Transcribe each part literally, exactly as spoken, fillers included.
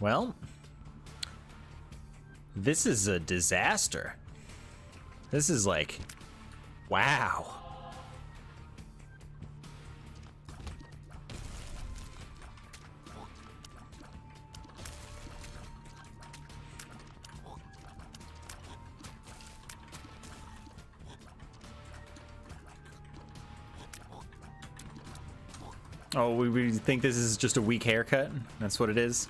Well, this is a disaster. This is like, wow. Oh, we, we think this is just a weak haircut? That's what it is?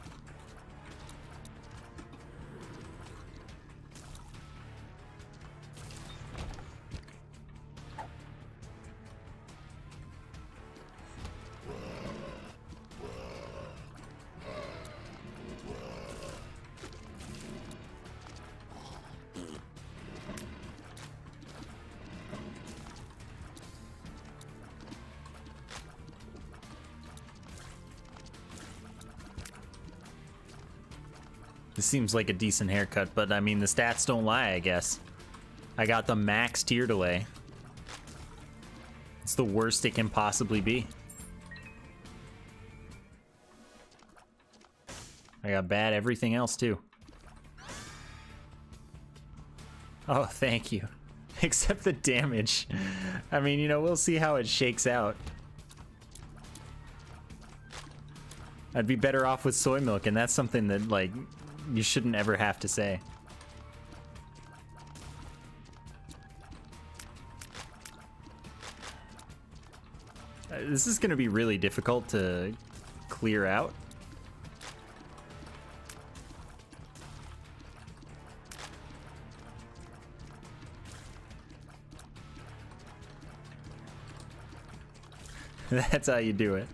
Seems like a decent haircut, but I mean the stats don't lie, I guess. I got the max tier delay. It's the worst it can possibly be. I got bad everything else too. Oh, thank you. Except the damage. I mean, you know, we'll see how it shakes out. I'd be better off with soy milk, and that's something that, like, you shouldn't ever have to say. Uh, this is going to be really difficult to clear out. That's how you do it.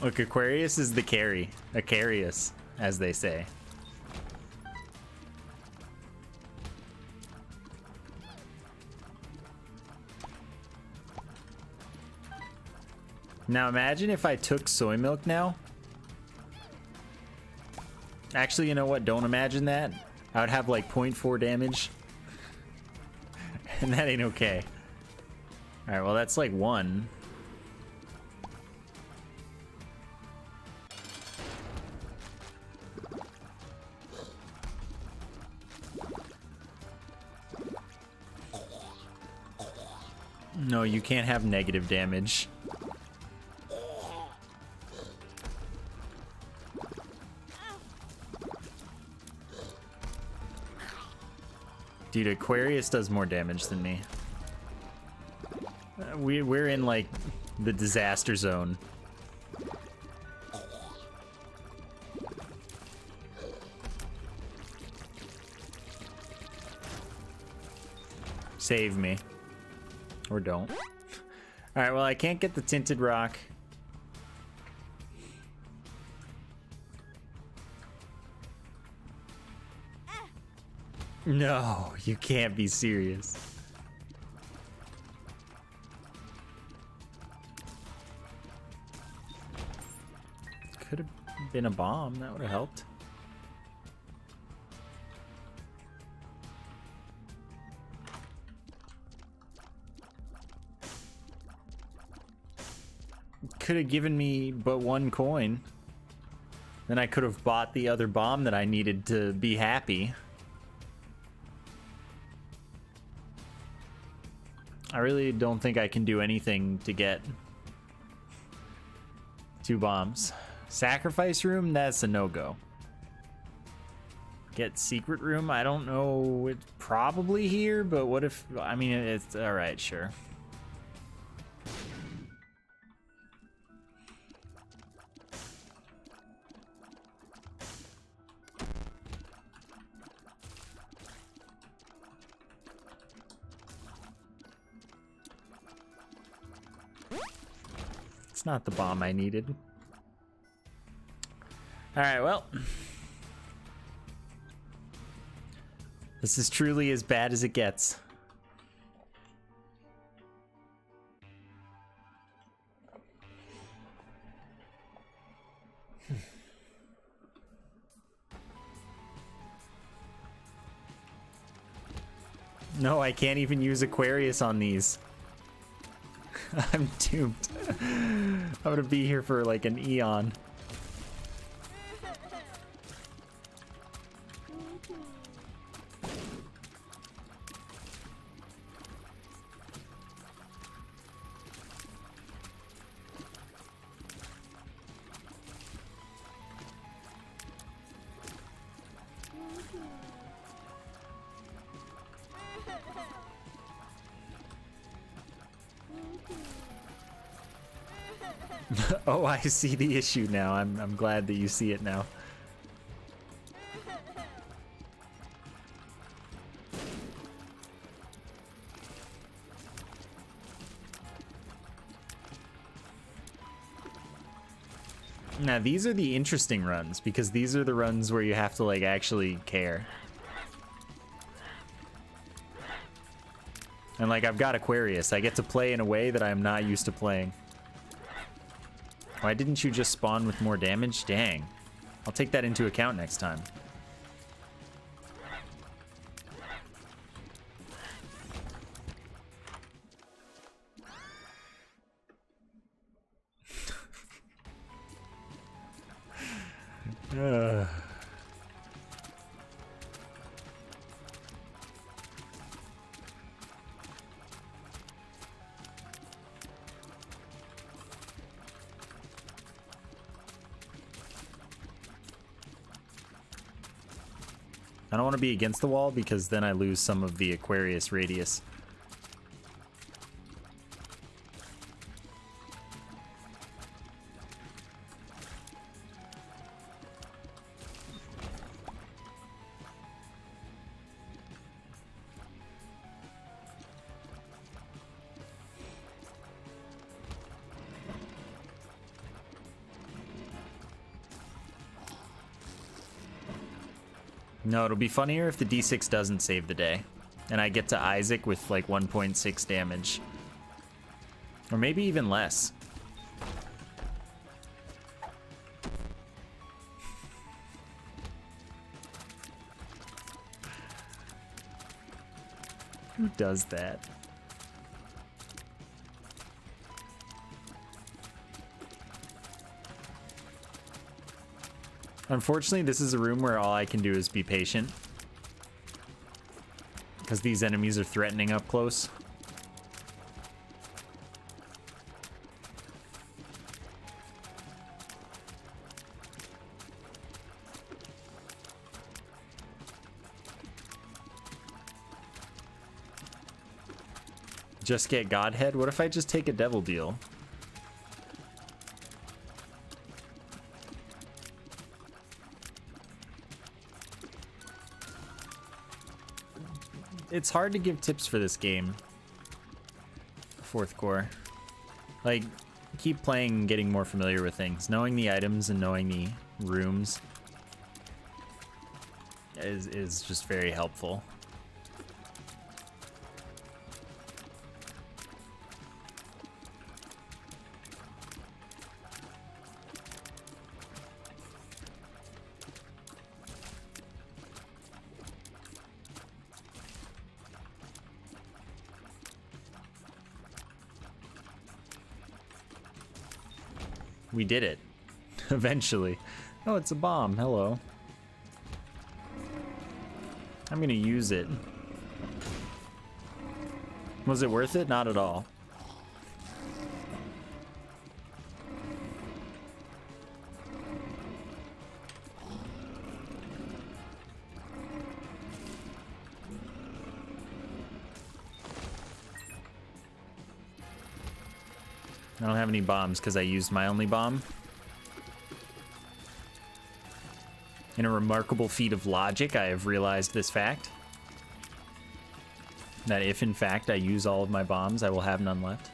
Look, Aquarius is the carry. Aquarius, as they say. Now imagine if I took soy milk now. Actually, you know what? Don't imagine that. I would have like zero point four damage. And that ain't okay. Alright, well that's like one. No, you can't have negative damage. Dude, Aquarius does more damage than me. Uh, we, we're in, like, the disaster zone. Save me. Or don't. Alright, well, I can't get the tinted rock. No, you can't be serious. Could have been a bomb, that would have helped. Could have given me but one coin. Then I could have bought the other bomb that I needed to be happy. I really don't think I can do anything to get two bombs. Sacrifice room, that's a no-go. Get secret room, I don't know, it's probably here, but what if, I mean, it's all right, sure. Not the bomb I needed. All right, well. This is truly as bad as it gets. No, I can't even use Aquarius on these. I'm doomed. I'm gonna be here for like an eon. Oh, I see the issue now. I'm, I'm glad that you see it now. Now, these are the interesting runs, because these are the runs where you have to, like, actually care. And, like, I've got Aquarius. I get to play in a way that I'm not used to playing. Why didn't you just spawn with more damage? Dang. I'll take that into account next time. uh. I don't want to be against the wall because then I lose some of the Aquarius radius. No, it'll be funnier if the D six doesn't save the day. And I get to Isaac with like one point six damage. Or maybe even less. Who does that? Unfortunately, this is a room where all I can do is be patient. Because these enemies are threatening up close. Just get Godhead? What if I just take a devil deal? It's hard to give tips for this game. Fourth core. Like, keep playing and getting more familiar with things. Knowing the items and knowing the rooms is, is just very helpful. We did it, eventually. Oh, it's a bomb, hello. I'm gonna use it. Was it worth it? Not at all. I don't have any bombs because I used my only bomb. In a remarkable feat of logic, I have realized this fact. That if, in fact, I use all of my bombs, I will have none left.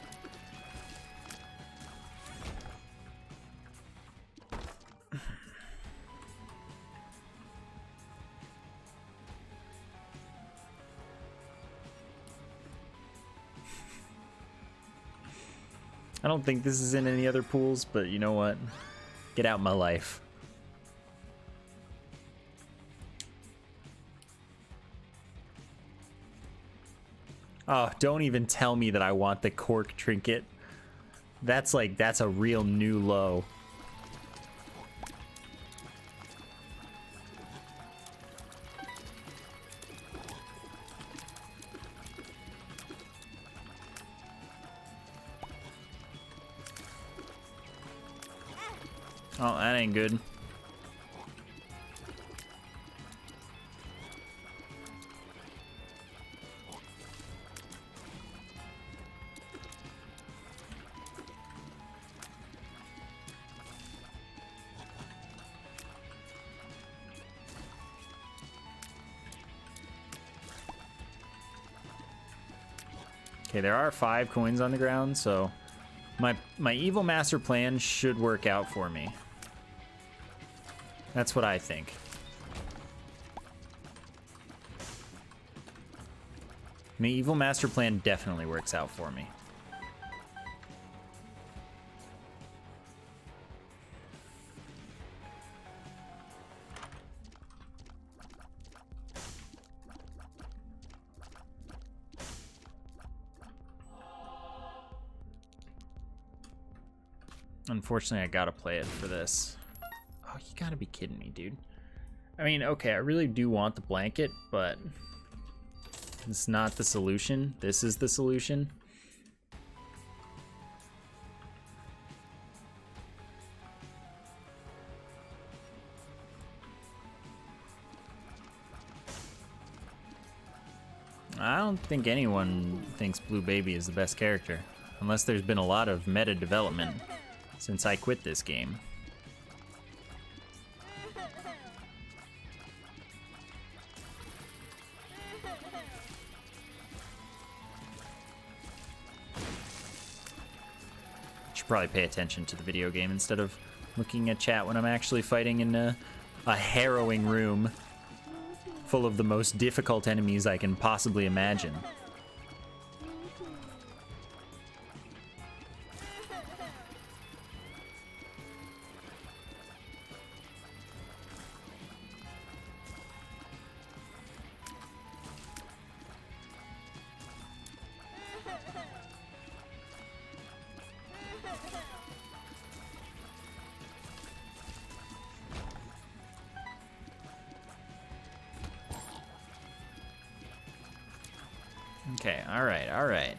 I don't think this is in any other pools, but you know what? Get out my life. Oh, don't even tell me that I want the cork trinket. That's like, that's a real new low. Oh, that ain't good. Okay, there are five coins on the ground, so my my evil master plan should work out for me. That's what I think. My evil master plan definitely works out for me. Unfortunately, I gotta play it for this. Oh, you gotta be kidding me, dude. I mean, okay, I really do want the blanket, but it's not the solution. This is the solution. I don't think anyone thinks Blue Baby is the best character, unless there's been a lot of meta development since I quit this game. Probably pay attention to the video game instead of looking at chat when I'm actually fighting in a, a harrowing room full of the most difficult enemies I can possibly imagine. Okay, all right, all right.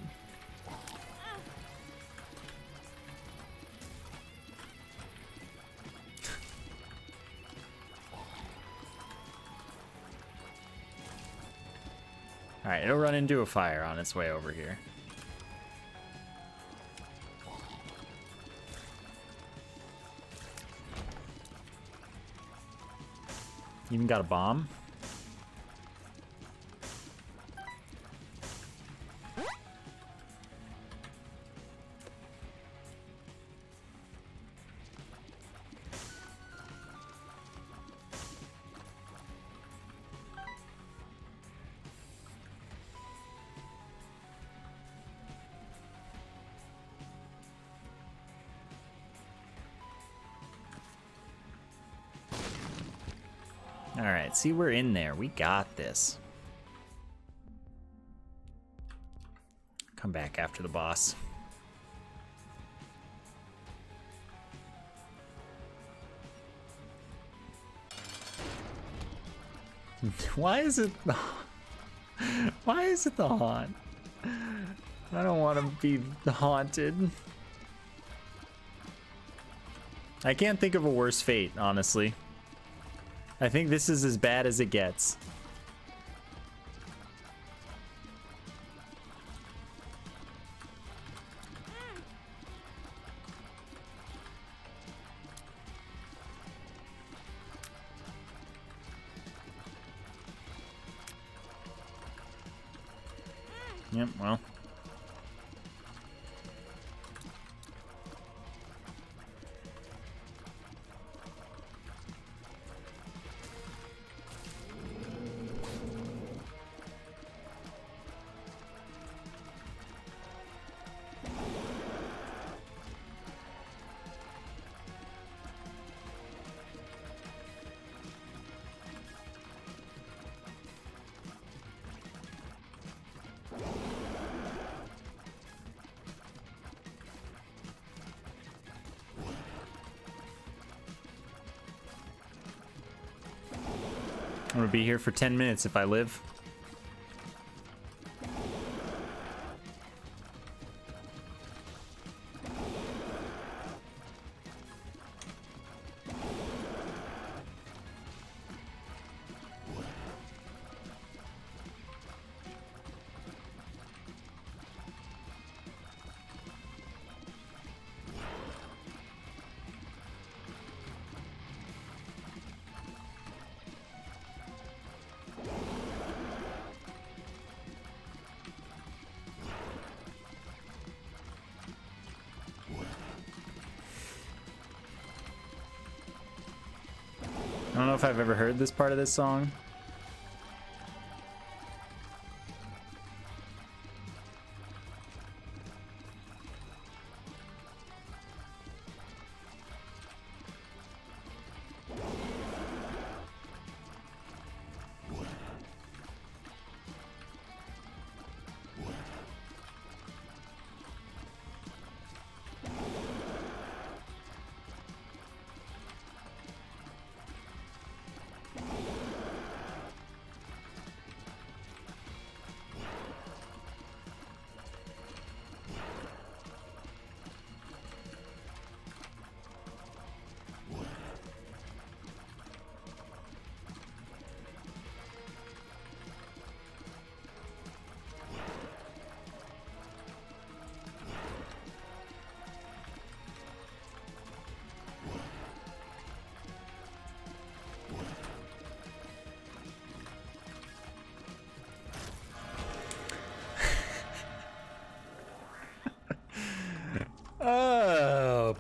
All right, it'll run into a fire on its way over here. You even got a bomb? Alright, see, we're in there. We got this. Come back after the boss. Why is it the Why is it the haunt? I don't want to be haunted. I can't think of a worse fate, honestly. I think this is as bad as it gets. Yep, well. I'm gonna be here for ten minutes if I live. I don't know if I've ever heard this part of this song.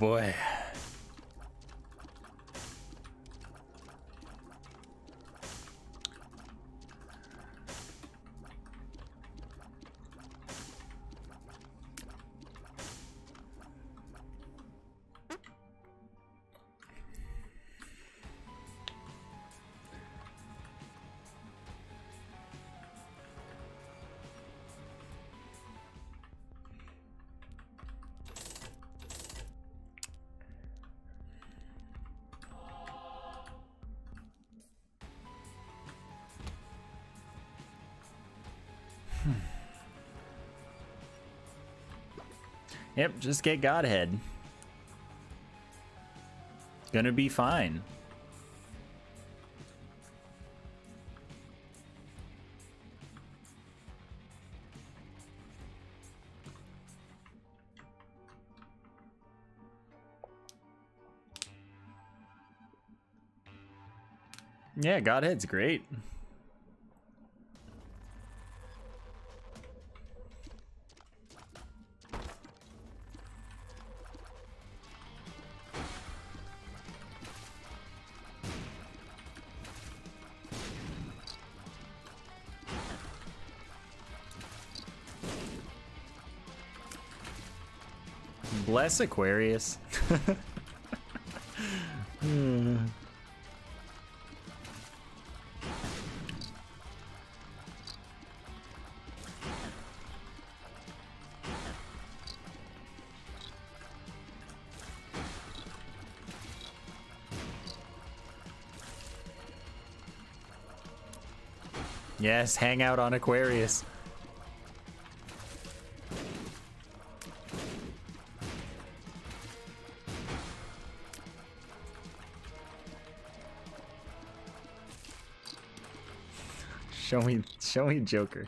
Boy. Yep, just get Godhead. Gonna be fine. Yeah, Godhead's great. Bless Aquarius. hmm. Yes, hang out on Aquarius. Show me, show me Joker.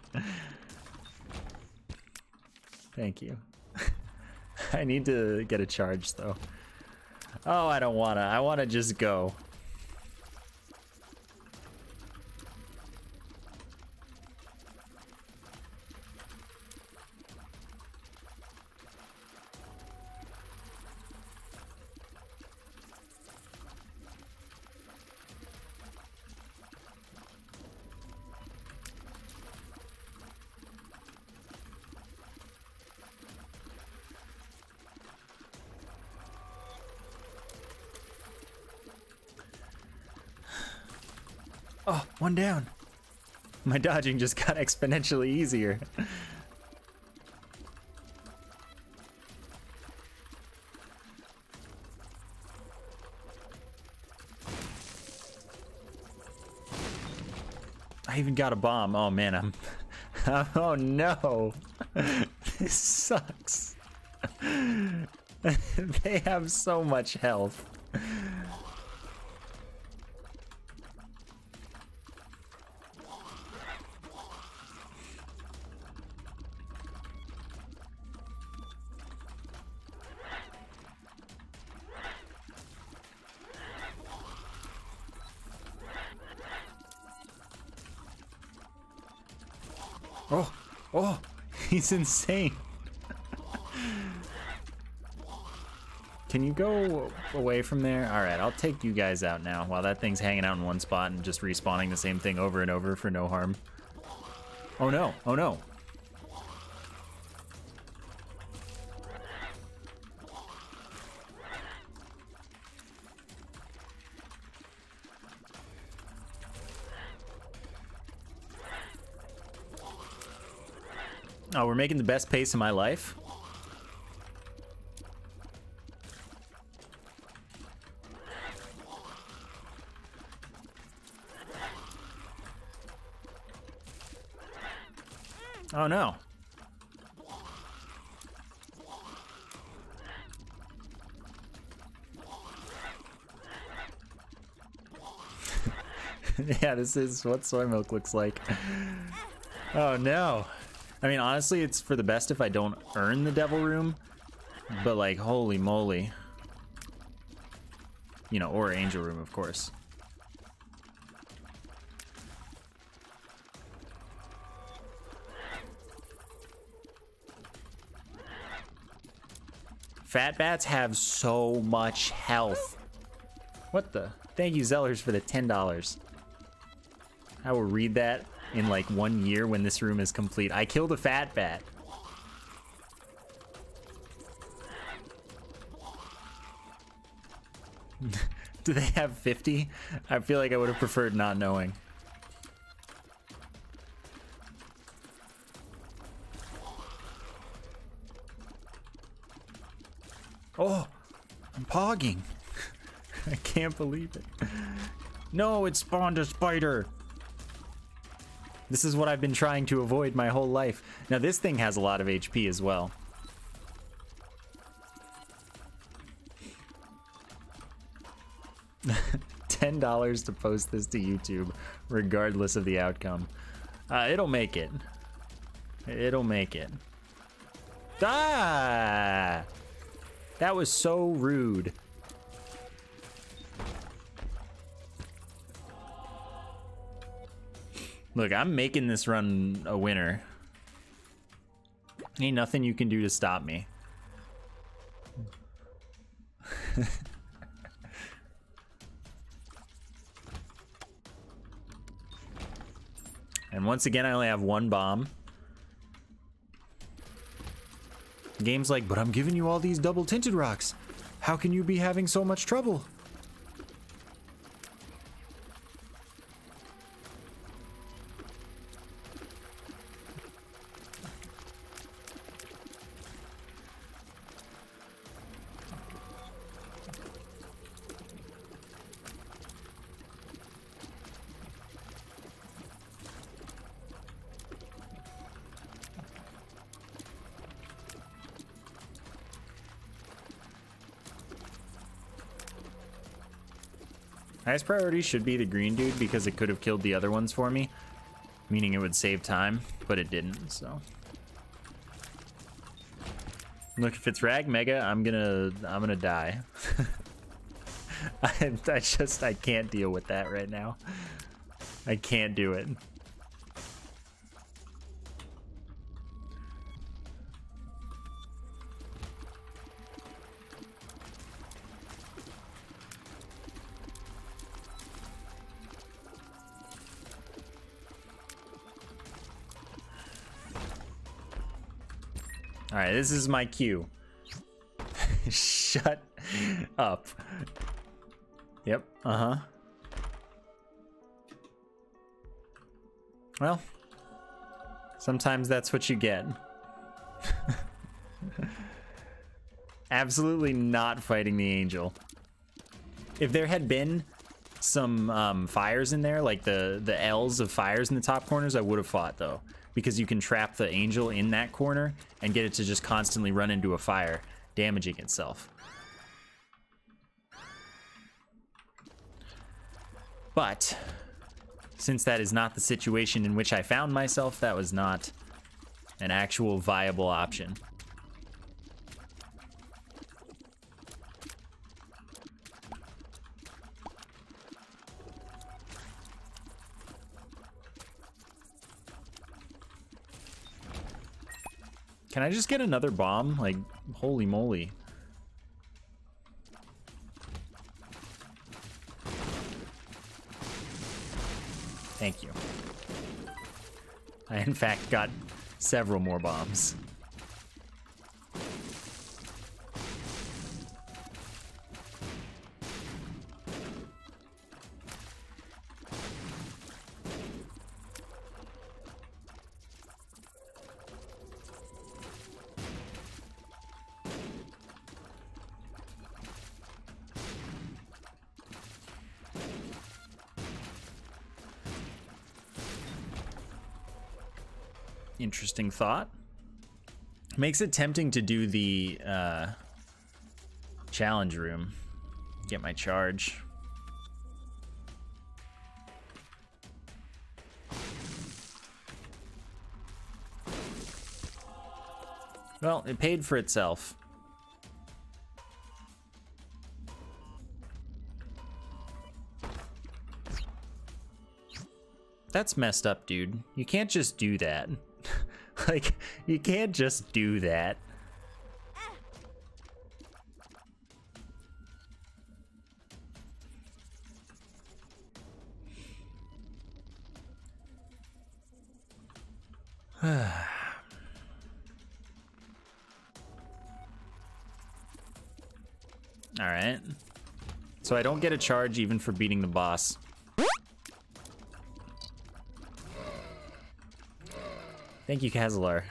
Thank you. I need to get a charge though. Oh, I don't wanna. I wanna just go. Oh, one down. My dodging just got exponentially easier. I even got a bomb. Oh man, I'm oh no. This sucks. They have so much health. Oh, oh, he's insane. Can you go away from there? All right, I'll take you guys out now while that thing's hanging out in one spot and just respawning the same thing over and over for no harm. Oh no, oh no. Oh, we're making the best pace of my life. Oh no. Yeah, this is what soy milk looks like. Oh no. I mean, honestly, it's for the best if I don't earn the devil room, but like, holy moly. You know, or angel room, of course. Fat bats have so much health. What the? Thank you, Zellers, for the ten dollars. I will read that in like one year when this room is complete. I killed a fat bat. Do they have fifty? I feel like I would have preferred not knowing. Oh, I'm pogging. I can't believe it. No, it spawned a spider. This is what I've been trying to avoid my whole life. Now this thing has a lot of H P as well. ten dollars to post this to YouTube, regardless of the outcome. Uh, it'll make it. It'll make it. Ah! That was so rude. Look, I'm making this run a winner. Ain't nothing you can do to stop me. And once again, I only have one bomb. The game's like, but I'm giving you all these double-tinted rocks. How can you be having so much trouble? Highest priority should be the green dude because it could have killed the other ones for me, meaning it would save time, but it didn't, so. Look, if it's Rag Mega, I'm gonna, I'm gonna die. I, I just, I can't deal with that right now. I can't do it. Alright, this is my cue. Shut up. Yep, uh-huh. Well, sometimes that's what you get. Absolutely not fighting the angel. If there had been some um, fires in there, like the, the L's of fires in the top corners, I would have fought though, because you can trap the angel in that corner and get it to just constantly run into a fire, damaging itself. But since that is not the situation in which I found myself, that was not an actual viable option. Can I just get another bomb? Like, holy moly. Thank you. I, in fact, got several more bombs. Interesting thought. Makes it tempting to do the uh, challenge room. Get my charge. Well, it paid for itself. That's messed up, dude. You can't just do that. Like, you can't just do that. All right. So I don't get a charge even for beating the boss. Thank you, Kazilar,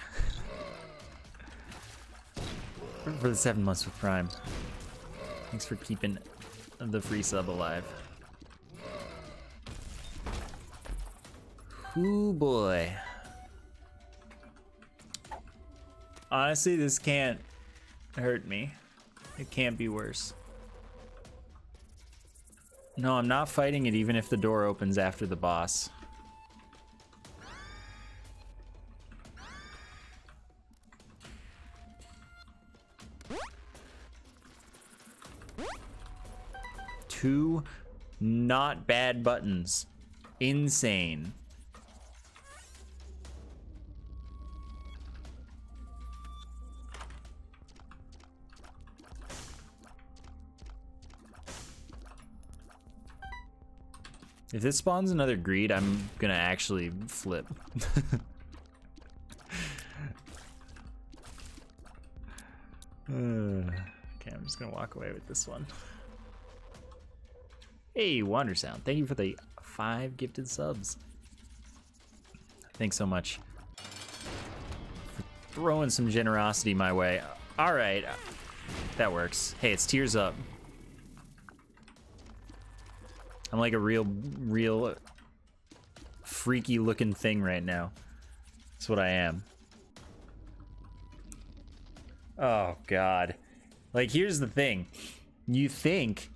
for the seven months with Prime. Thanks for keeping the free sub alive. Ooh, boy. Honestly, this can't hurt me. It can't be worse. No, I'm not fighting it even if the door opens after the boss. Two not bad buttons. Insane. If this spawns another greed, I'm gonna actually flip. uh, okay, I'm just gonna walk away with this one. Hey, Wondersound, thank you for the five gifted subs. Thanks so much for throwing some generosity my way. All right, that works. Hey, it's Tears Up. I'm like a real, real freaky looking thing right now. That's what I am. Oh, God. Like, here's the thing. You think...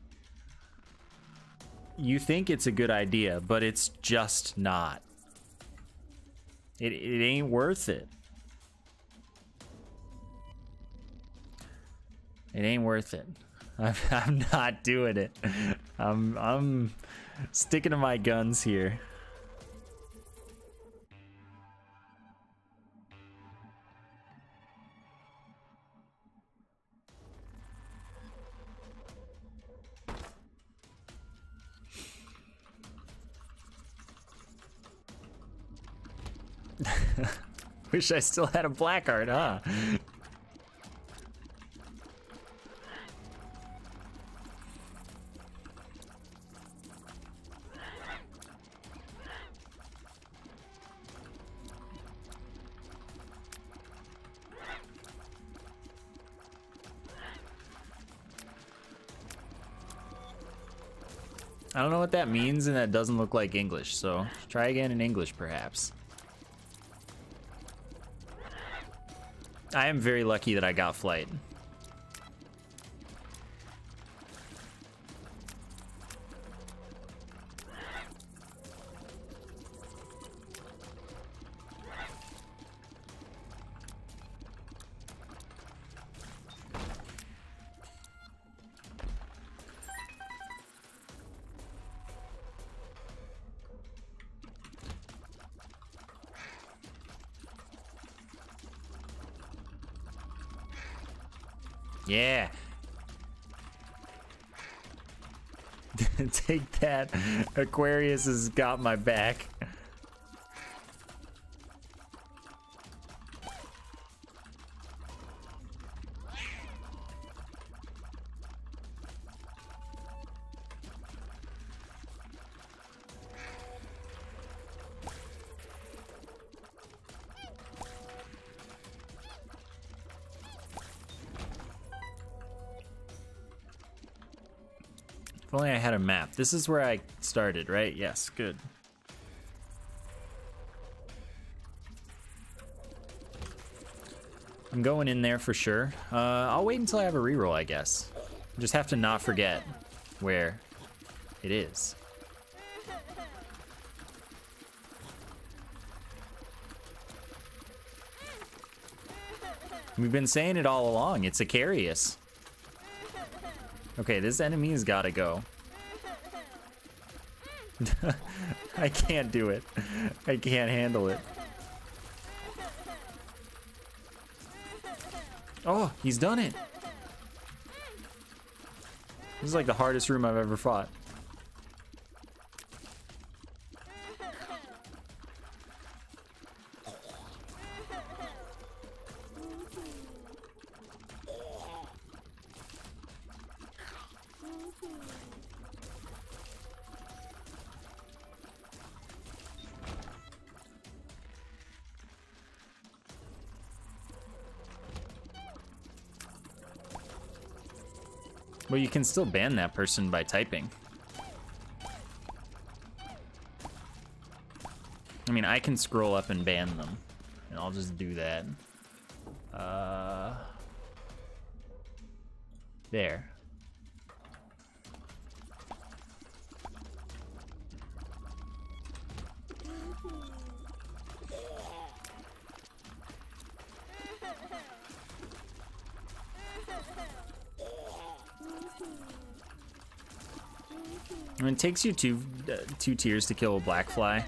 You think it's a good idea, but it's just not. It, it ain't worth it. It ain't worth it. I'm, I'm not doing it. I'm, I'm sticking to my guns here. Wish I still had a black art, huh? I don't know what that means, and that doesn't look like English, so try again in English, perhaps. I am very lucky that I got flight. Yeah. Take that. Aquarius has got my back. Map. This is where I started, right? Yes, good. I'm going in there for sure. Uh, I'll wait until I have a reroll, I guess. I just have to not forget where it is. We've been saying it all along. It's Aquarius. Okay, this enemy has got to go. I can't do it. I can't handle it. Oh, he's done it. This is like the hardest room I've ever fought. Well, you can still ban that person by typing. I mean, I can scroll up and ban them, and I'll just do that. Uh, there. I mean, it takes you two uh, two tiers to kill a black fly.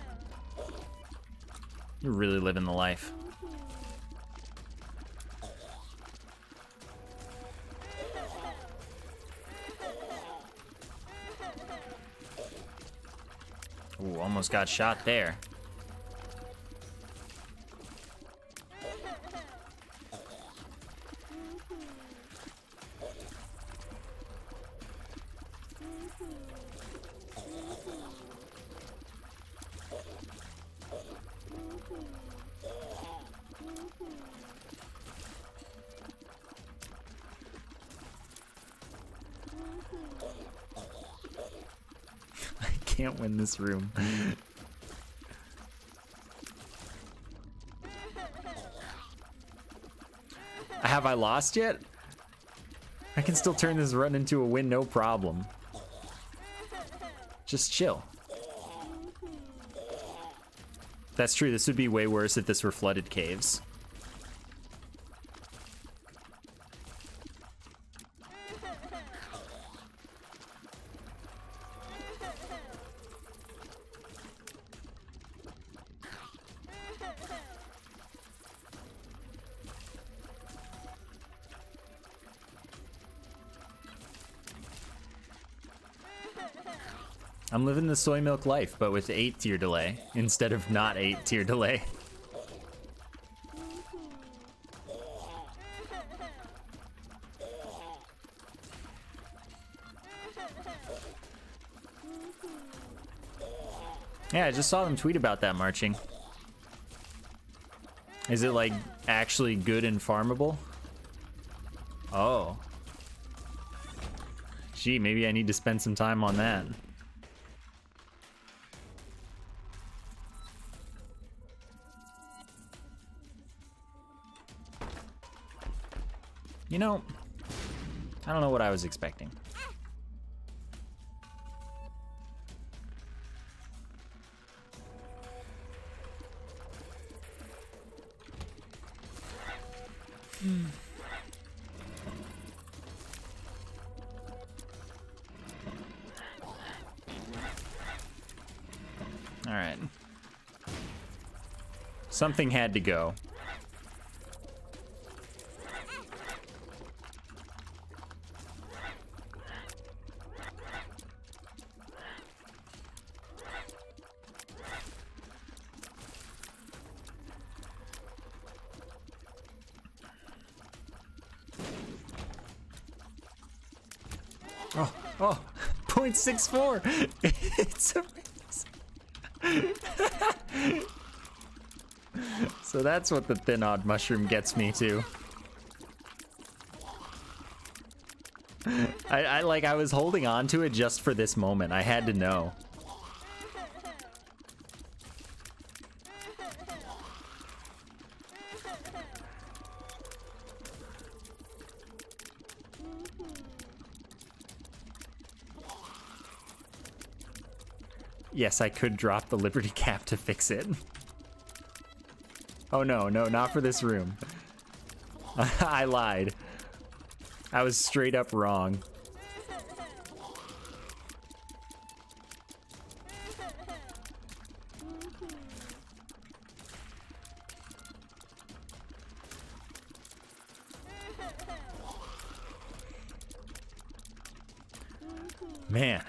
You're really living the life. Ooh, almost got shot there. This room. Have I lost yet? I can still turn this run into a win, no problem. Just chill. That's true. This would be way worse if this were flooded caves. I'm living the soy milk life, but with eight tier delay instead of not eight tier delay. Yeah, I just saw them tweet about that marching. Is it like actually good and farmable? Oh. Gee, maybe I need to spend some time on that. You know, I don't know what I was expecting. Hmm. All right. Something had to go. Oh, oh, zero point six four. It's a race. So that's what the thin odd mushroom gets me to. I, I like, I was holding on to it just for this moment. I had to know. Yes, I could drop the Liberty Cap to fix it. Oh no, no, not for this room. I lied. I was straight up wrong. Man,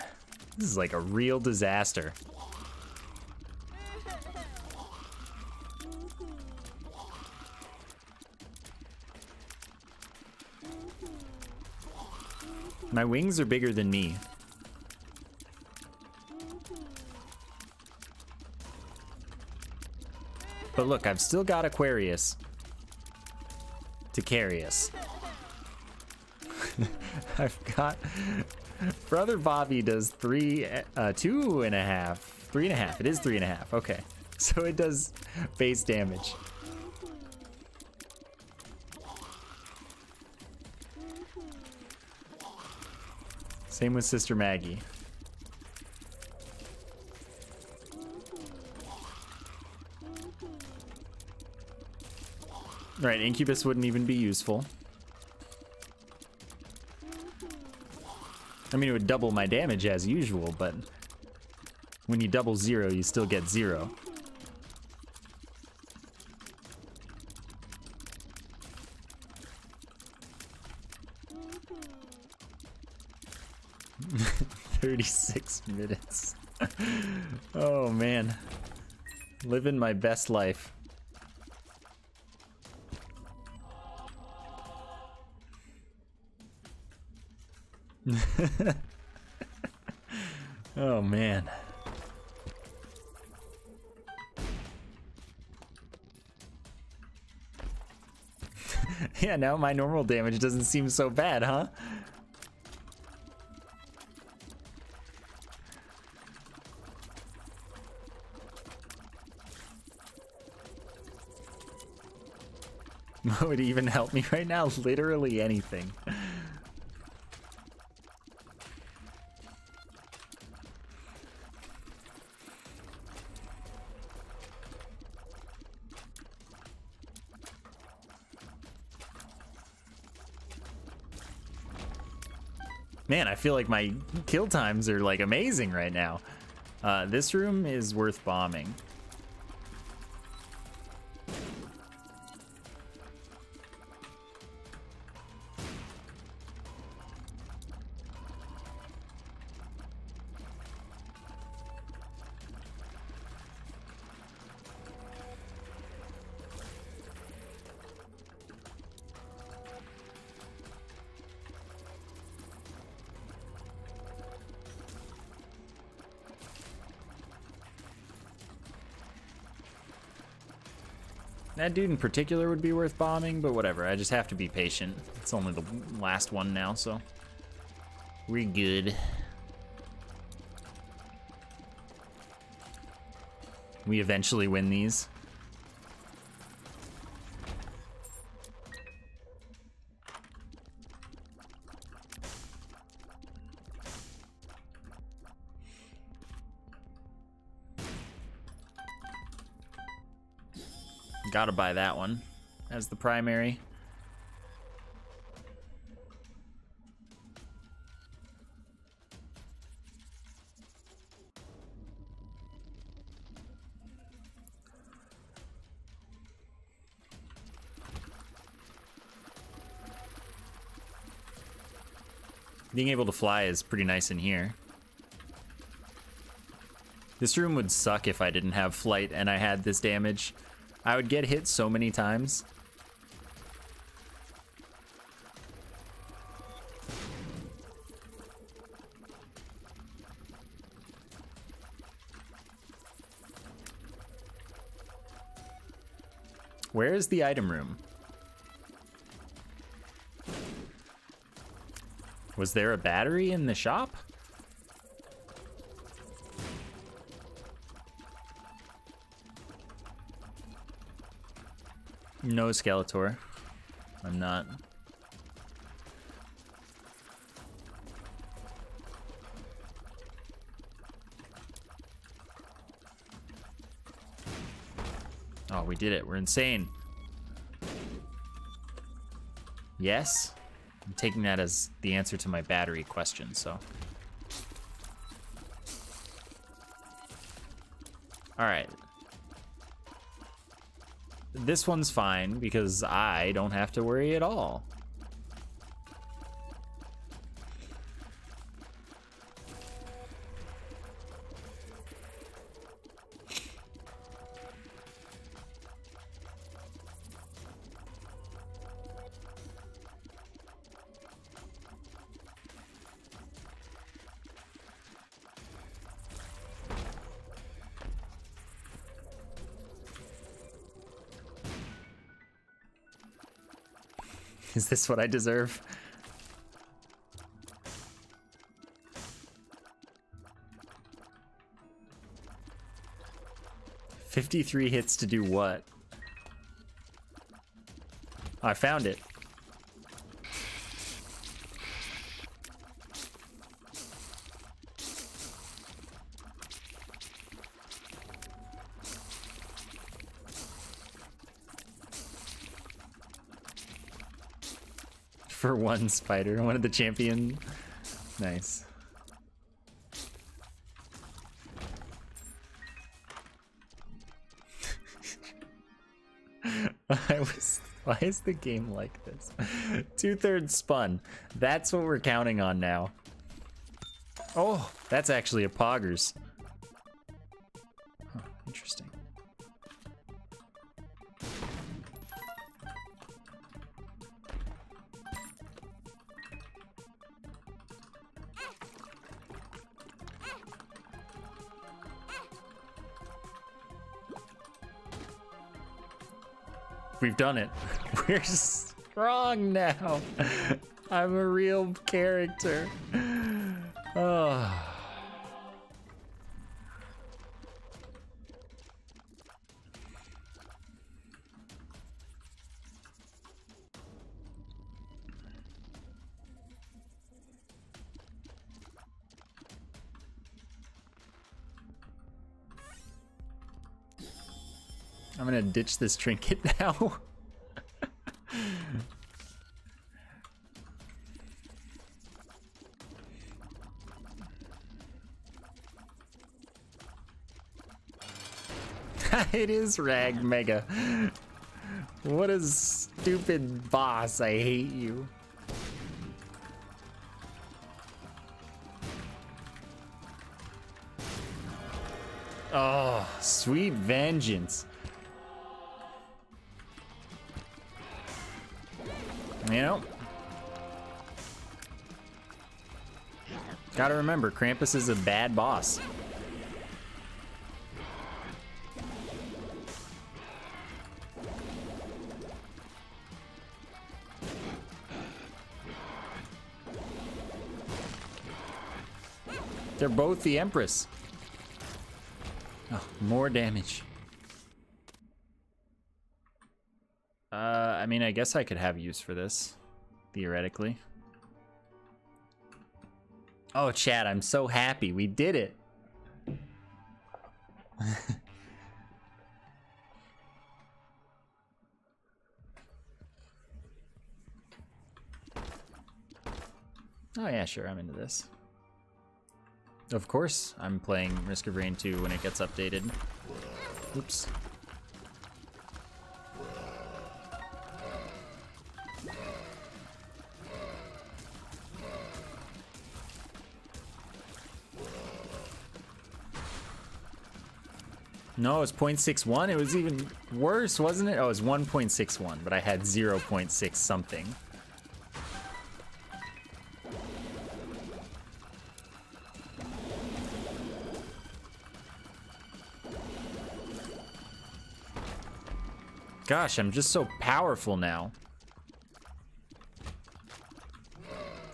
this is like a real disaster. My wings are bigger than me. But look, I've still got Aquarius to carry us. I've got Brother Bobby does three, uh, two and a half, three and a half. It is three and a half. Okay, so it does base damage. Same with Sister Maggie. Right, Incubus wouldn't even be useful. I mean, it would double my damage as usual, but when you double zero, you still get zero. thirty-six minutes. Oh man, living my best life. Oh man. Yeah, now my normal damage doesn't seem so bad, huh? What would even help me right now? Literally anything. Man, I feel like my kill times are like amazing right now. Uh, this room is worth bombing. That dude in particular would be worth bombing, but whatever. I just have to be patient. It's only the last one now, so we're good. We eventually win these. Gotta buy that one as the primary. Being able to fly is pretty nice in here. This room would suck if I didn't have flight and I had this damage. I would get hit so many times. Where is the item room? Was there a battery in the shop? No Skeletor. I'm not. Oh, we did it. We're insane. Yes. I'm taking that as the answer to my battery question, so. All right. This one's fine because I don't have to worry at all. Is this what I deserve? fifty-three hits to do what? I found it. For one spider, one of the champion. Nice. I was, why is the game like this? Two-thirds spun. That's what we're counting on now. Oh, that's actually a poggers. Huh, interesting. We've done it. We're strong now. I'm a real character. Oh. I'm gonna ditch this trinket now. It is Rag Mega. What a stupid boss. I hate you. Oh, sweet vengeance. You know, gotta remember, Krampus is a bad boss. They're both the Empress. Oh, more damage. Uh, I mean, I guess I could have use for this, theoretically. Oh, chat, I'm so happy. We did it. Oh yeah, sure, I'm into this. Of course, I'm playing Risk of Rain two when it gets updated. Oops. No, it was zero point six one. It was even worse, wasn't it? Oh, it was one point six one, but I had zero point six something. Gosh, I'm just so powerful now.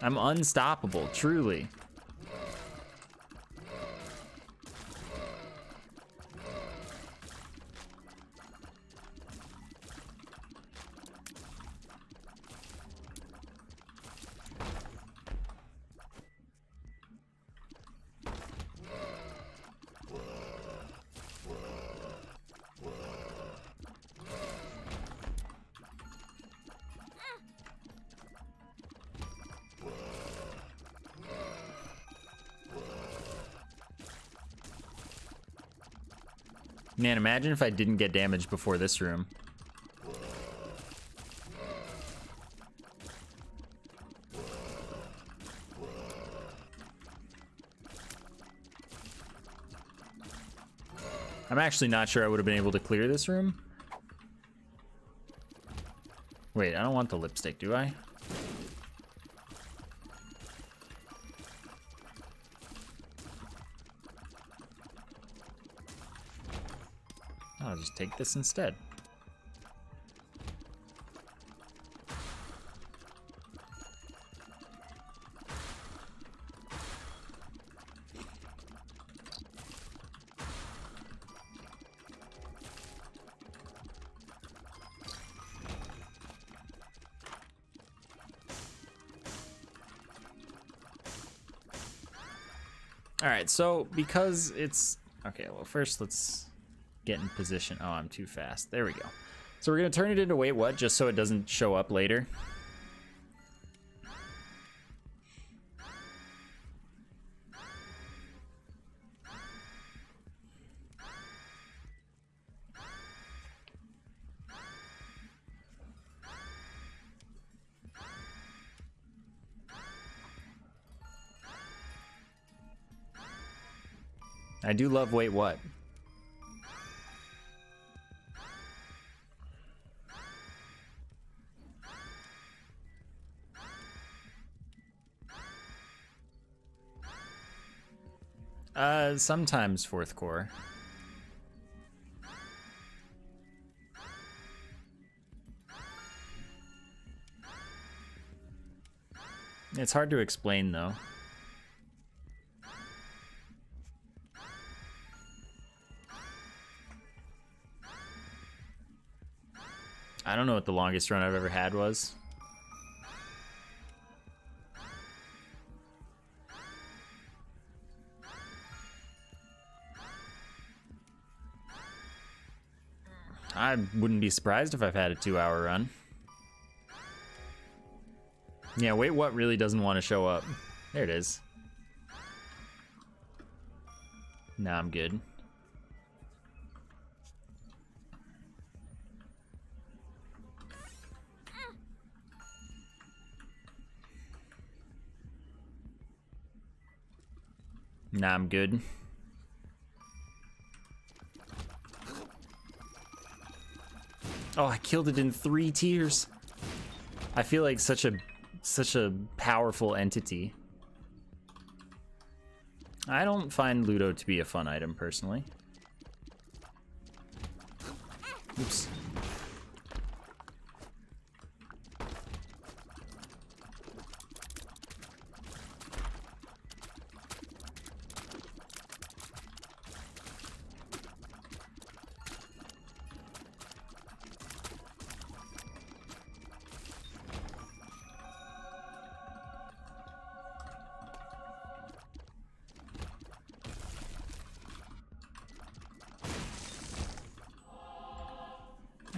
I'm unstoppable, truly. Man, imagine if I didn't get damaged before this room. I'm actually not sure I would have been able to clear this room. Wait, I don't want the lipstick, do I? Take this instead. All right, so because it's okay, well, first let's get in position. Oh, I'm too fast. There we go. So we're gonna turn it into Wait What, just so it doesn't show up later. I do love Wait What. Uh, sometimes fourth core. It's hard to explain though. I don't know what the longest run I've ever had was. I wouldn't be surprised if I've had a two-hour run. Yeah, Wait What really doesn't want to show up. There it is. Nah, I'm good. Nah, I'm good. Oh, I killed it in three tiers. I feel like such a such a powerful entity. I don't find Ludo to be a fun item personally. Oops.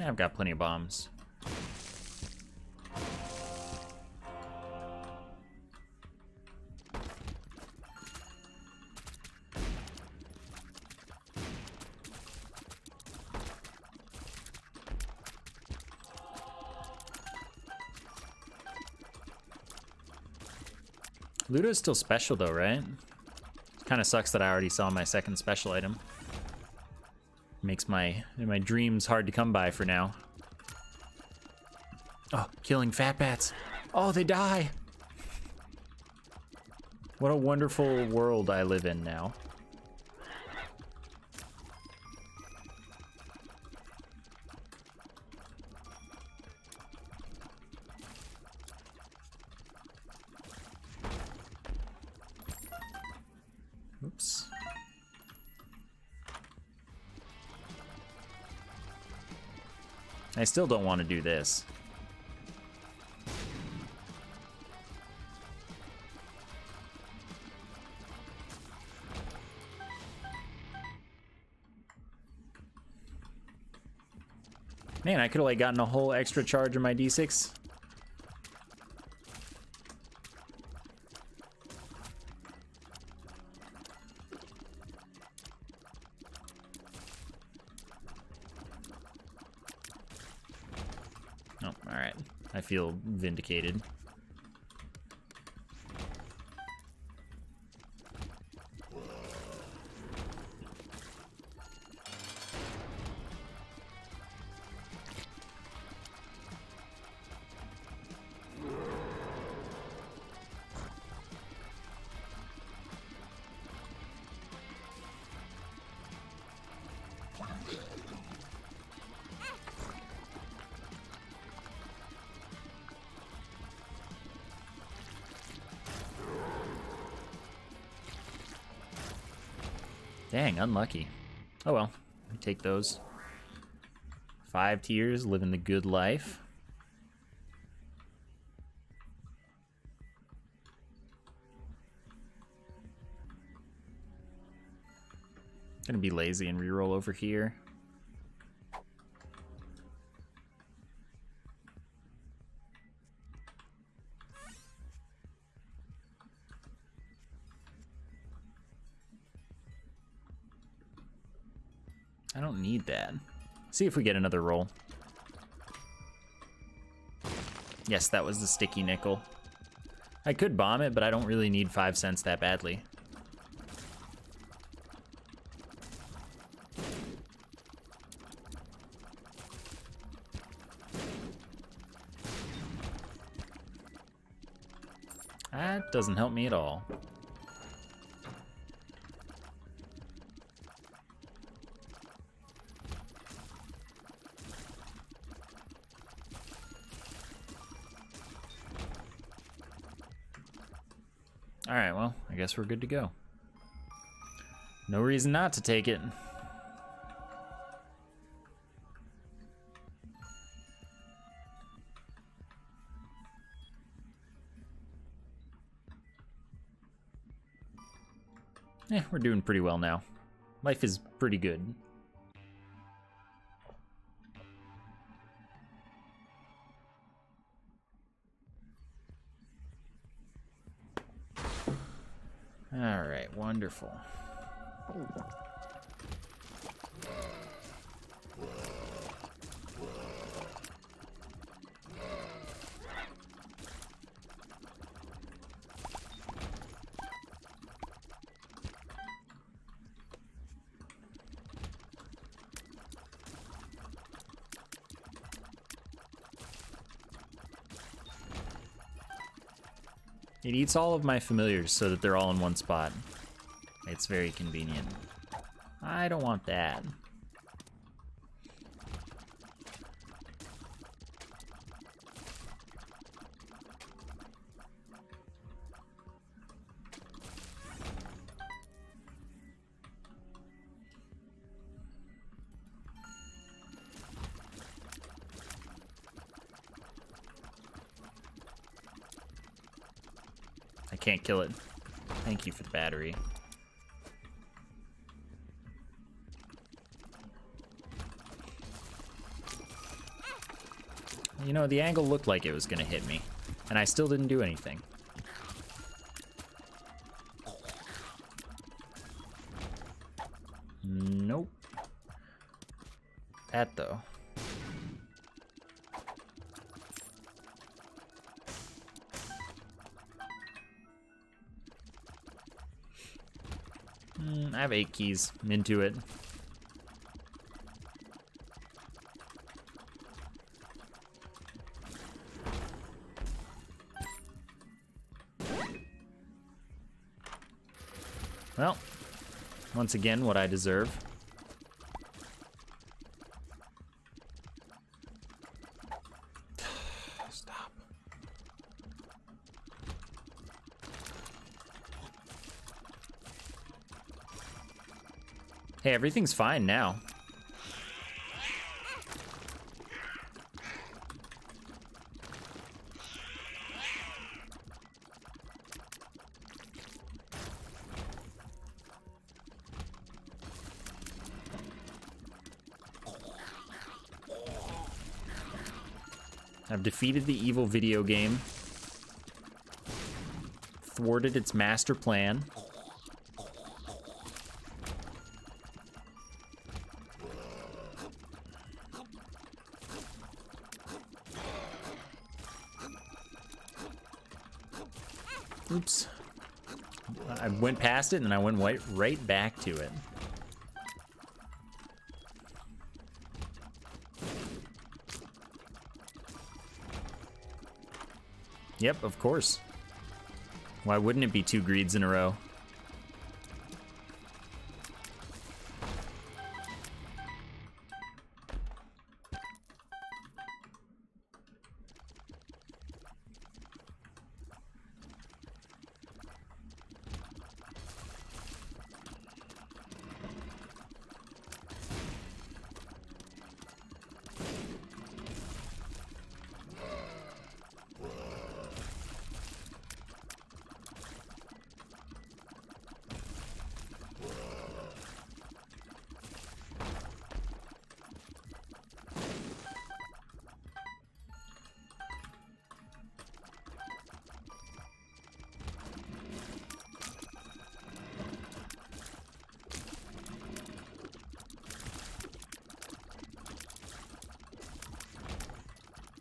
I've got plenty of bombs. Ludo's still special though, right? Kind of sucks that I already saw my second special item. Makes my my dreams hard to come by for now. Oh, killing fat bats. Oh, they die. What a wonderful world I live in now. Oops. I still don't want to do this. Man, I could have like gotten a whole extra charge in my D six. Oh, all right. I feel vindicated. Dang, unlucky. Oh well, I take those. Five tiers, living the good life. Gonna be lazy and reroll over here. I don't need that. See if we get another roll. Yes, that was the sticky nickel. I could bomb it, but I don't really need five cents that badly. That doesn't help me at all. Alright, well, I guess we're good to go. No reason not to take it. Eh, we're doing pretty well now. Life is pretty good. Alright, wonderful. It eats all of my familiars so that they're all in one spot. It's very convenient. I don't want that. Can't kill it. Thank you for the battery. You know, the angle looked like it was gonna hit me, and I still didn't do anything. Nope. That though. I have eight keys into it. Well, once again, what I deserve. Stop. Hey, everything's fine now. I've defeated the evil video game, thwarted its master plan. Oops. I went past it and I went right, right back to it. Yep, of course. Why wouldn't it be two greeds in a row?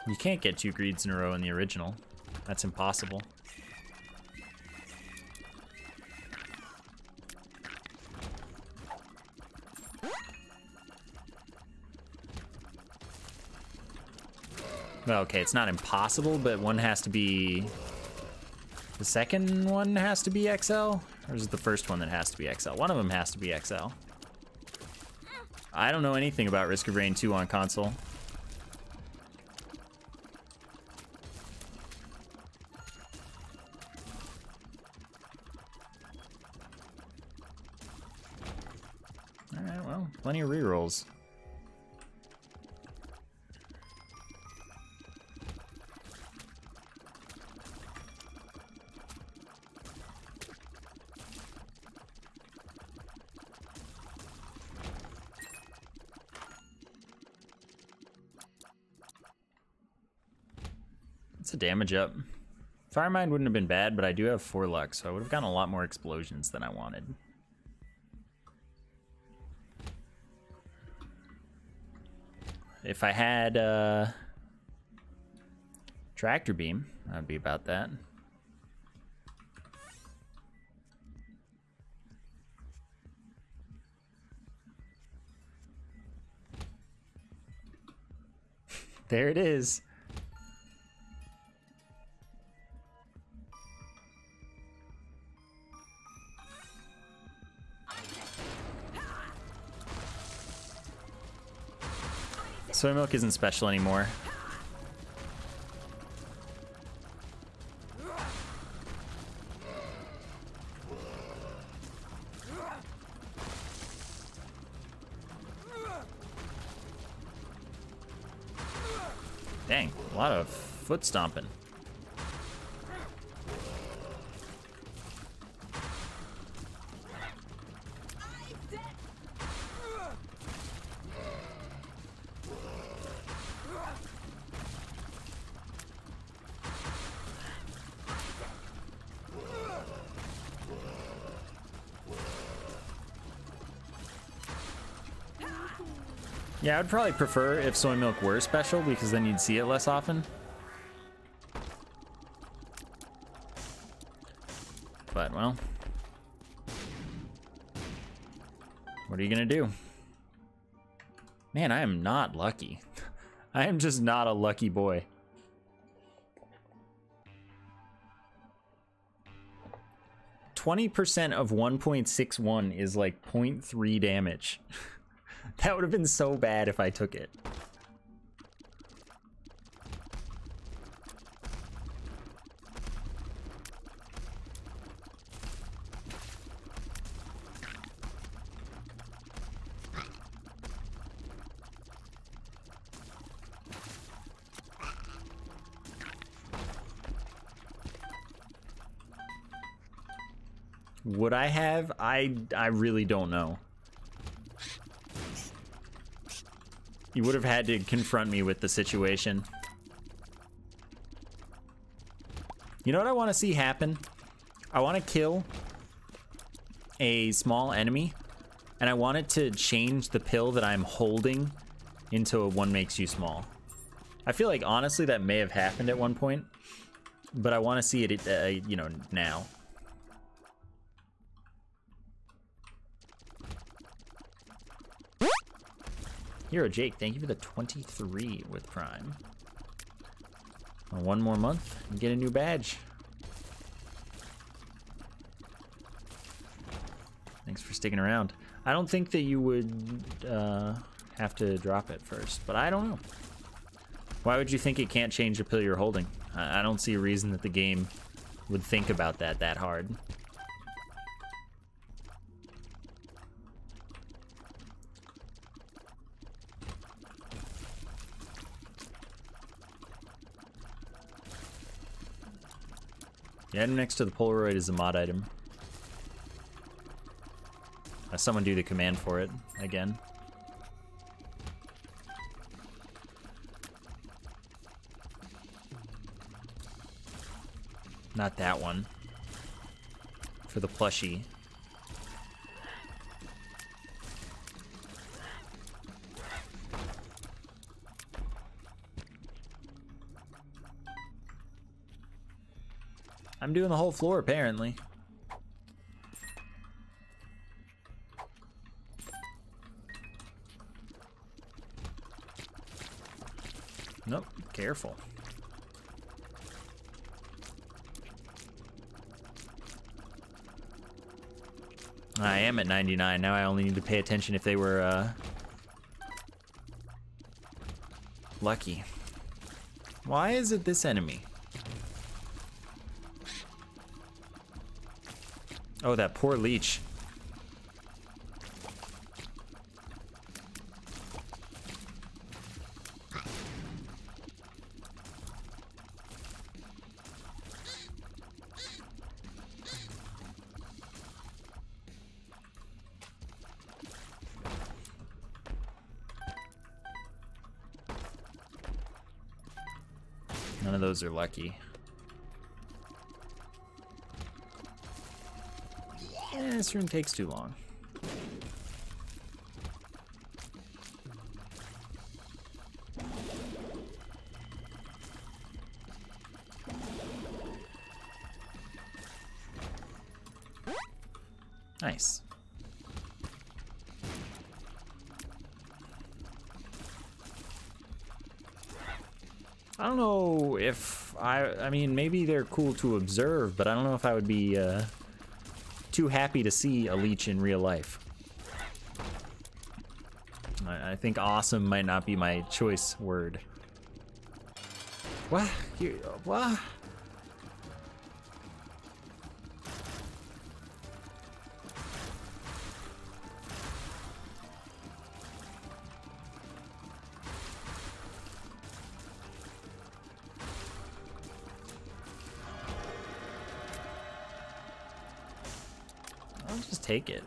You can't get two greeds in a row in the original. That's impossible. Well, okay, it's not impossible, but one has to be... The second one has to be X L? Or is it the first one that has to be X L? One of them has to be X L. I don't know anything about Risk of Rain two on console. Plenty of rerolls. It's a damage up. Firemind wouldn't have been bad, but I do have four luck, so I would have gotten a lot more explosions than I wanted. If I had uh, tractor beam, I'd be about that. There it is. Soy milk isn't special anymore. Dang, a lot of foot stomping. Yeah, I'd probably prefer if soy milk were special because then you'd see it less often. But, well. What are you gonna do? Man, I am not lucky. I am just not a lucky boy. twenty percent of one point six one is like zero point three damage. That would have been so bad if I took it. Would I have? I, I really don't know. You would have had to confront me with the situation. You know what I want to see happen? I want to kill a small enemy, and I want it to change the pill that I'm holding into a one makes you small. I feel like, honestly, that may have happened at one point, but I want to see it, uh, you know, now. Hero Jake, thank you for the twenty-three with Prime. One more month and get a new badge. Thanks for sticking around. I don't think that you would uh, have to drop it first, but I don't know. Why would you think it can't change the pill you're holding? I, I don't see a reason that the game would think about that that hard. The item next to the Polaroid is a mod item. Uh, someone do the command for it again. Not that one. For the plushie. I'm doing the whole floor, apparently. Nope, careful. I am at ninety-nine, now I only need to pay attention if they were, uh... lucky. Why is it this enemy? Oh, that poor leech. None of those are lucky. This room takes too long. Nice. I don't know if I, I mean, maybe they're cool to observe, but I don't know if I would be, uh, too happy to see a leech in real life. I, I think awesome might not be my choice word. What? You, what? Take it.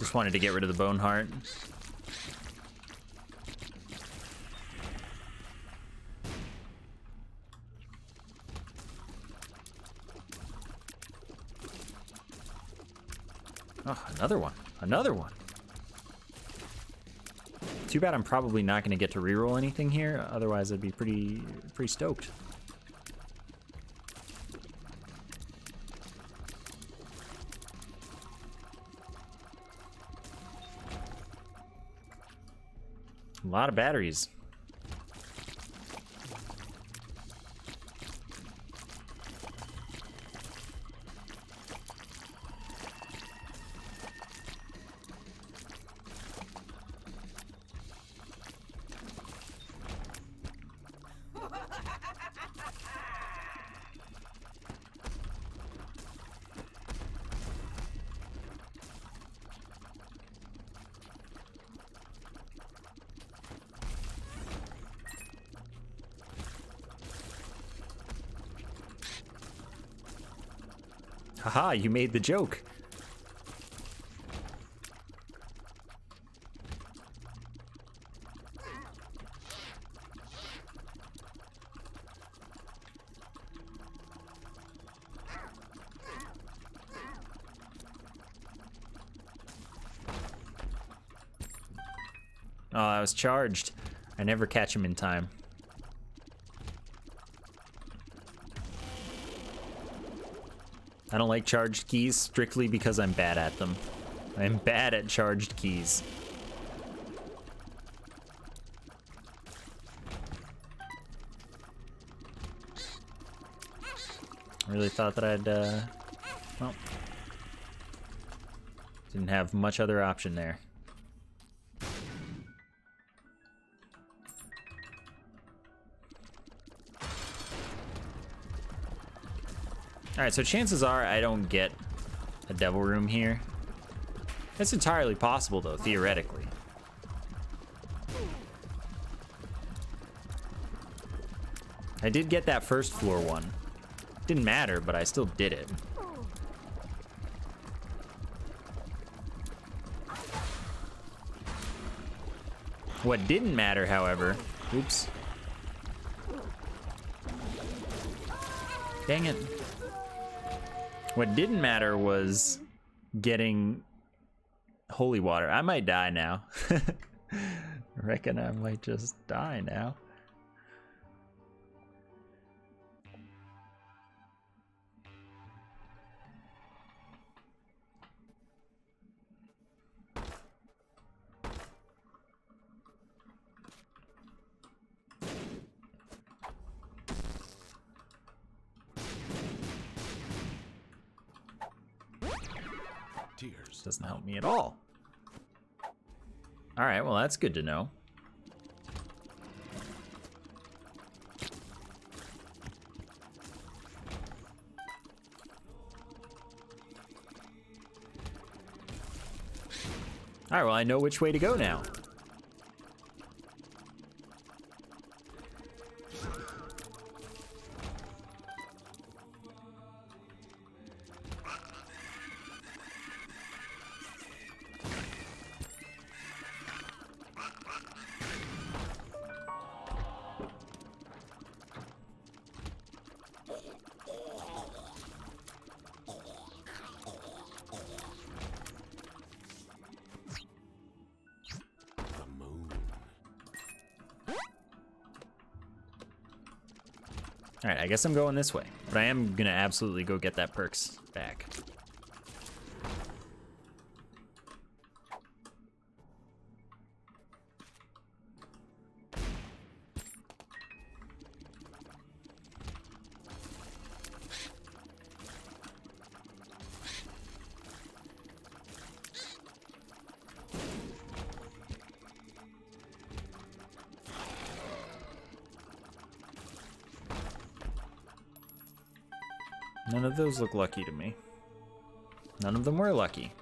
Just wanted to get rid of the bone heart. Oh, another one. Another one. Too bad I'm probably not going to get to reroll anything here. Otherwise, I'd be pretty, pretty stoked. A lot of batteries. Haha, you made the joke. Oh, I was charged. I never catch him in time. I don't like charged keys strictly because I'm bad at them. I'm bad at charged keys. I really thought that I'd, uh, well, didn't have much other option there. Alright, so chances are I don't get a devil room here. It's entirely possible, though, theoretically. I did get that first floor one. Didn't matter, but I still did it. What didn't matter, however... Oops. Dang it. What didn't matter was getting holy water. I might die now. I reckon I might just die now. Doesn't help me at all. All right, well, that's good to know. All right, well, I know which way to go now. All right, I guess I'm going this way, but I am gonna absolutely go get that perks back. None of those look lucky to me. None of them were lucky.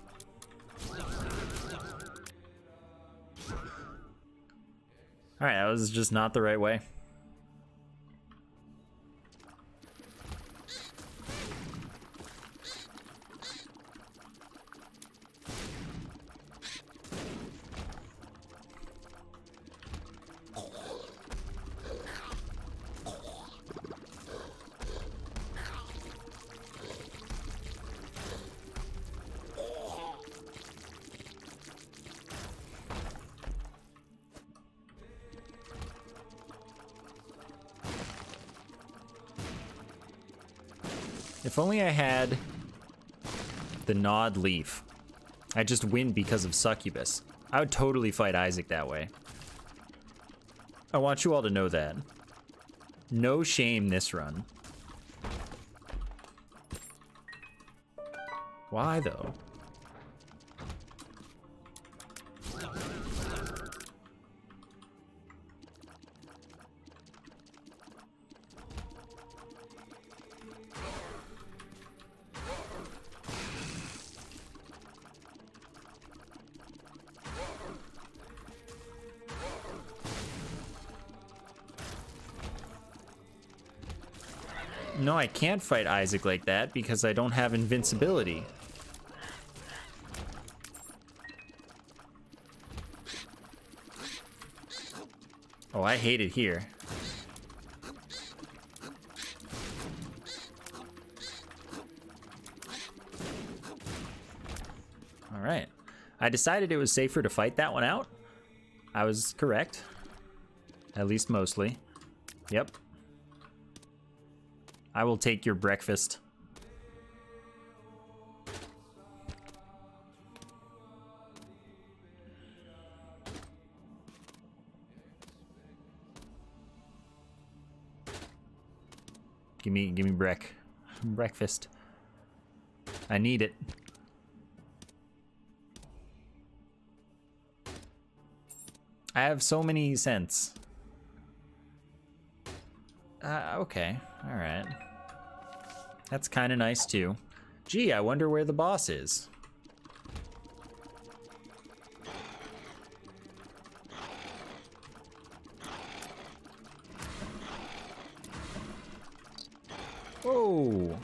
Alright, that was just not the right way. If only I had the Gnawed leaf. I just win because of Succubus. I would totally fight Isaac that way. I want you all to know that. No shame this run. Why though? No, I can't fight Isaac like that because I don't have invincibility. Oh, I hate it here. All right. I decided it was safer to fight that one out. I was correct. At least mostly. Yep. I will take your breakfast. Give me, give me break, breakfast. I need it. I have so many cents. Uh, okay, all right. That's kind of nice too. Gee, I wonder where the boss is. Whoa.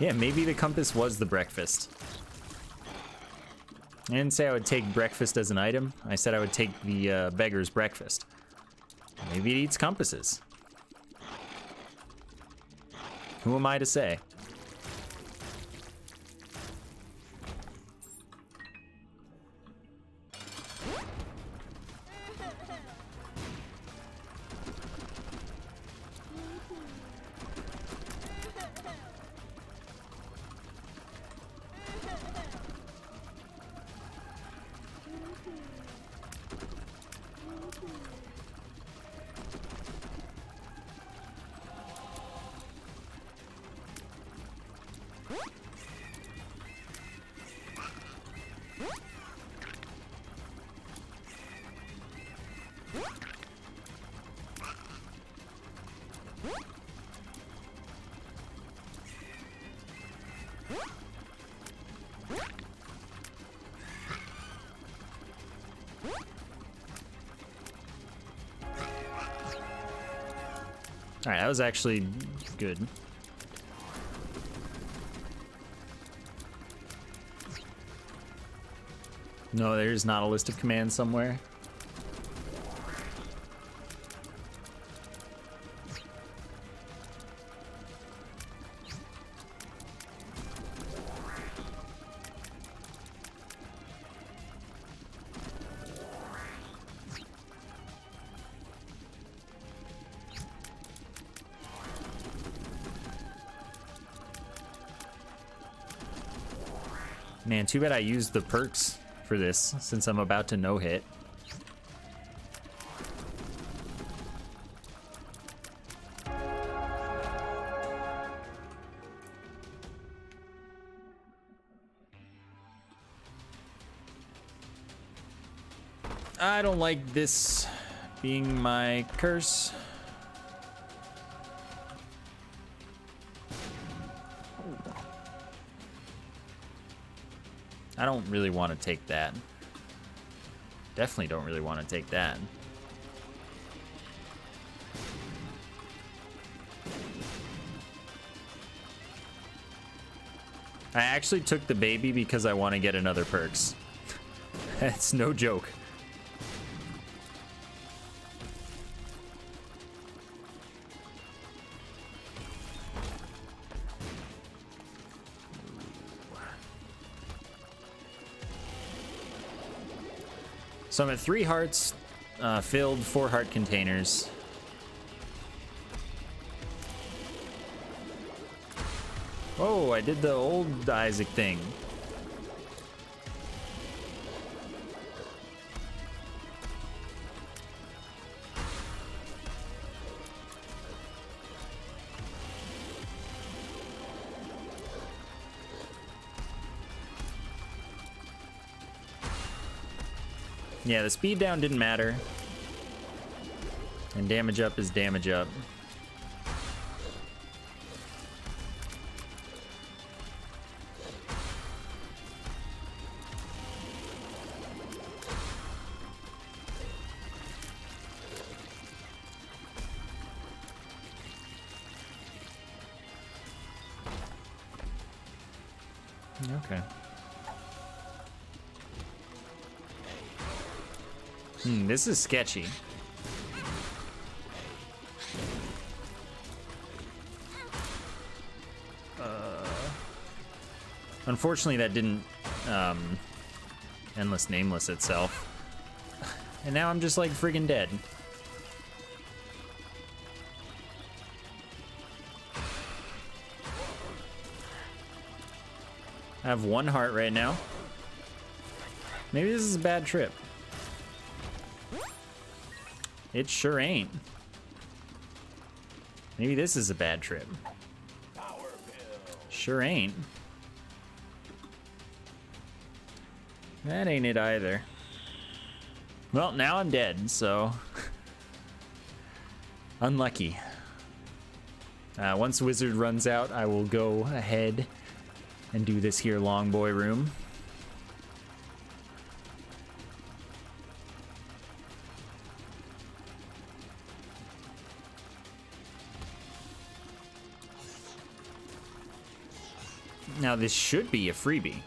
Yeah, maybe the compass was the breakfast. I didn't say I would take breakfast as an item. I said I would take the uh, beggar's breakfast. Maybe it eats compasses. Who am I to say? Alright, that was actually good. No, there's not a list of commands somewhere. Man, too bad I used the perks for this, since I'm about to no-hit. I don't like this being my curse. I don't really want to take that. Definitely don't really want to take that. I actually took the baby because I want to get another perks. That's no joke. So I'm at three hearts, uh, filled, four heart containers. Oh, I did the old Isaac thing. Yeah, the speed down didn't matter. And damage up is damage up. Okay. Hmm, this is sketchy. Uh, unfortunately, that didn't um, Endless Nameless itself. And now I'm just like friggin' dead. I have one heart right now. Maybe this is a bad trip. It sure ain't. Maybe this is a bad trip. Sure ain't. That ain't it either. Well, now I'm dead, so. Unlucky. Uh, once Wizard runs out, I will go ahead and do this here long boy room. Now this should be a freebie.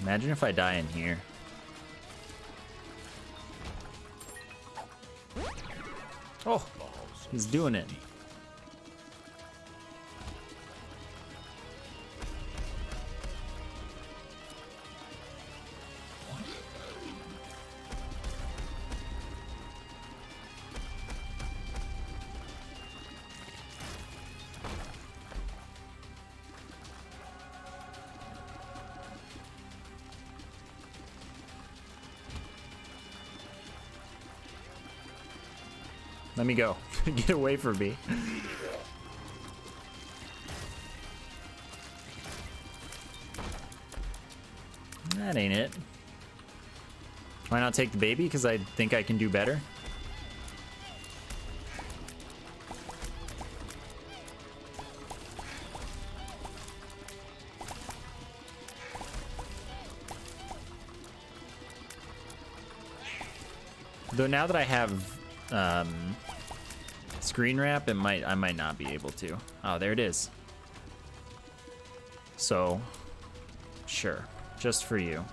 Imagine if I die in here. Oh, he's doing it. Let me go. Get away from me. That ain't it. Why not take the baby? Because I think I can do better. Though now that I have um Screen wrap, it might, I might not be able to. Oh, there it is. So, sure, just for you.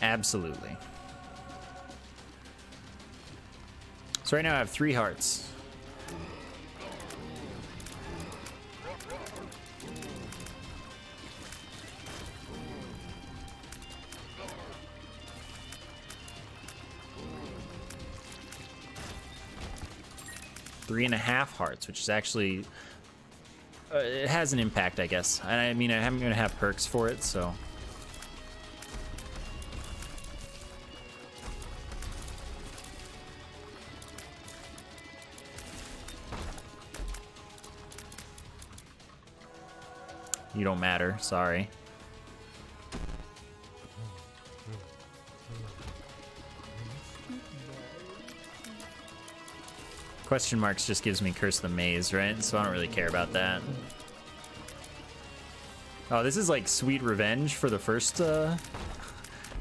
Absolutely. So right now I have three hearts. Three and a half hearts, which is actually, uh, it has an impact, I guess. I mean, I'm gonna have perks for it, so. You don't matter, sorry. Question marks just gives me Curse of the Maze, right? So I don't really care about that. Oh, this is like sweet revenge for the first, uh,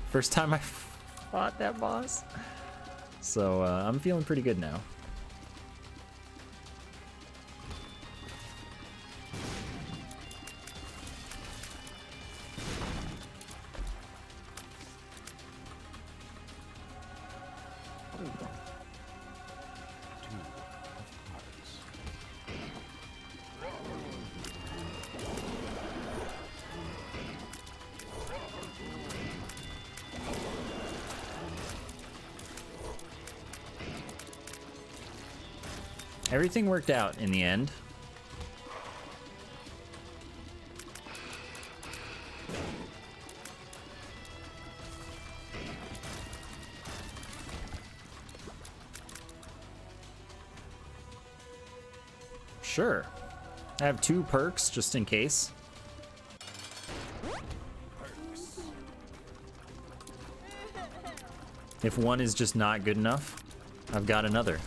first time I fought that boss. So uh, I'm feeling pretty good now. Everything worked out in the end. Sure. I have two perks just in case. Perks. If one is just not good enough, I've got another.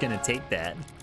Gonna take that.